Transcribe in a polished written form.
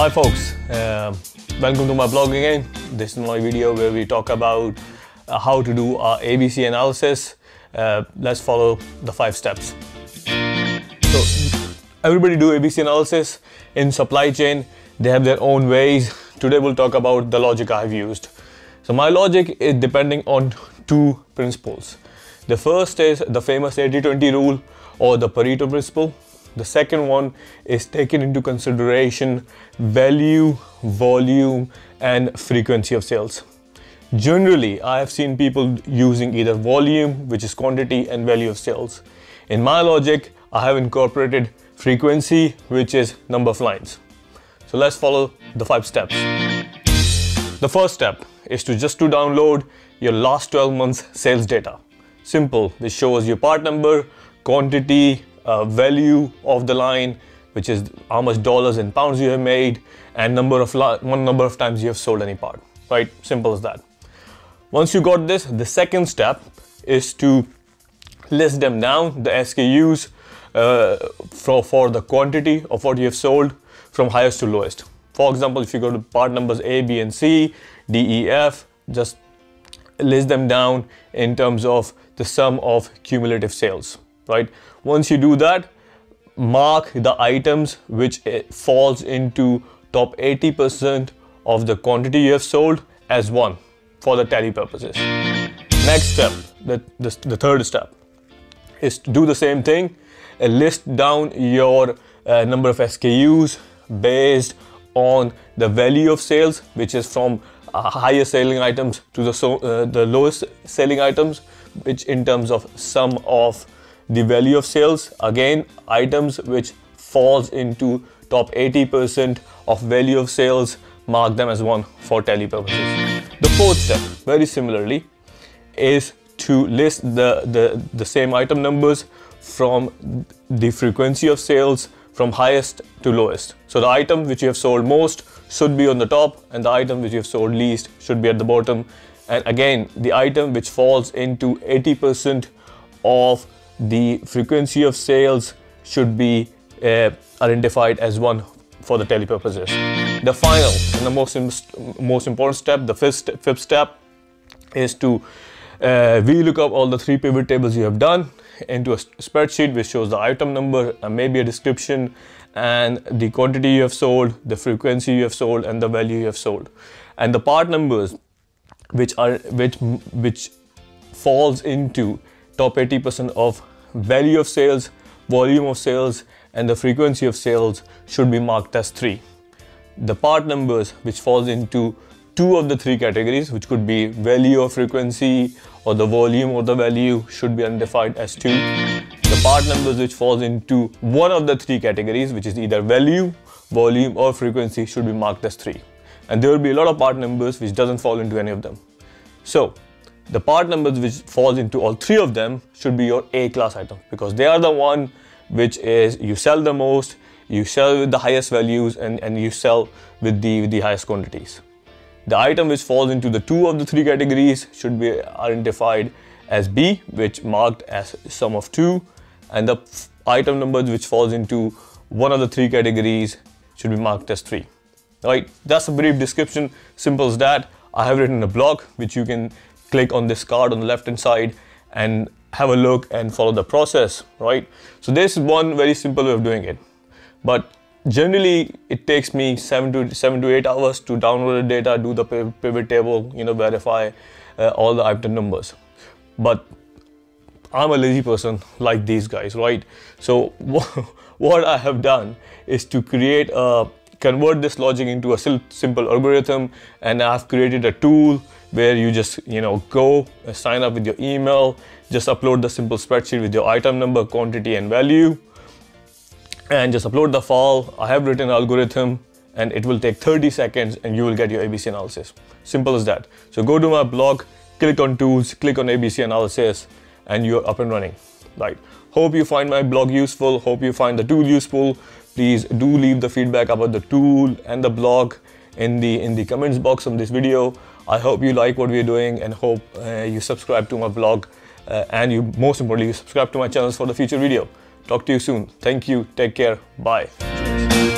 Hi folks, welcome to my blog again. This is my video where we talk about how to do our ABC analysis. Let's follow the 5 steps. So everybody do ABC analysis in supply chain. They have their own ways. Today we'll talk about the logic I've used. So my logic is depending on 2 principles. The first is the famous 80-20 rule or the Pareto principle. The second one is taking into consideration value, volume, and frequency of sales. Generally, I have seen people using either volume, which is quantity, and value of sales. In my logic, I have incorporated frequency, which is number of lines. So let's follow the 5 steps. The first step is to download your last 12 months sales data. Simple, this shows your part number, quantity, value of the line, which is how much dollars and pounds you have made, and number of times you have sold any part, right? Simple as that. Once you got this, the second step is to list them down, the SKUs for the quantity of what you have sold from highest to lowest. For example, if you go to part numbers A, B, and C, D, E, F, just list them down in terms of the sum of cumulative sales. Right. Once you do that, mark the items which falls into top 80% of the quantity you have sold as 1 for the tally purposes. Next step, the third step, is to do the same thing. List down your number of SKUs based on the value of sales, which is from higher selling items to the lowest selling items, which in terms of sum of the value of sales, again, items which falls into top 80% of value of sales, mark them as 1 for tally purposes. The fourth step, very similarly, is to list the same item numbers from the frequency of sales from highest to lowest. So the item which you have sold most should be on the top, and the item which you have sold least should be at the bottom. And again, the item which falls into 80% of the frequency of sales should be identified as 1 for the tally purposes. The final and the most important step, the fifth step, is to re-look up all the 3 pivot tables you have done into a spreadsheet which shows the item number and maybe a description and the quantity you have sold, the frequency you have sold, and the value you have sold, and the part numbers which falls into top 80% of value of sales, volume of sales, and the frequency of sales should be marked as 3. The part numbers which falls into 2 of the 3 categories, which could be value or frequency or the volume or the value, should be identified as 2. The part numbers which falls into 1 of the 3 categories, which is either value, volume, or frequency, should be marked as 3. And there will be a lot of part numbers which doesn't fall into any of them. So the part numbers which falls into all 3 of them should be your A class items, because they are the one which is you sell the most, you sell with the highest values, and you sell with the highest quantities. The item which falls into the 2 of the 3 categories should be identified as B, which marked as sum of 2, and the item numbers which falls into 1 of the 3 categories should be marked as 3. Alright, that's a brief description, simple as that. I have written a blog which you can click on this card on the left hand side and have a look and follow the process, right? So this is one very simple way of doing it, but generally it takes me 7 to 8 hours to download the data, do the pivot table, you know, verify all the item numbers. But I'm a lazy person like these guys, right? So what I have done is to convert this logic into a simple algorithm, and I've created a tool where you just, you know, go sign up with your email, just upload the simple spreadsheet with your item number, quantity, and value, and just upload the file. I have written an algorithm and it will take 30 seconds and you will get your ABC analysis. Simple as that. So go to my blog, click on tools, click on ABC analysis, and you're up and running, right? Hope you find my blog useful. Hope you find the tool useful. Please do leave the feedback about the tool and the blog in the comments box of this video. I hope you like what we're doing, and hope you subscribe to my blog, and you most importantly, you subscribe to my channels for the future video. Talk to you soon. Thank you. Take care. Bye.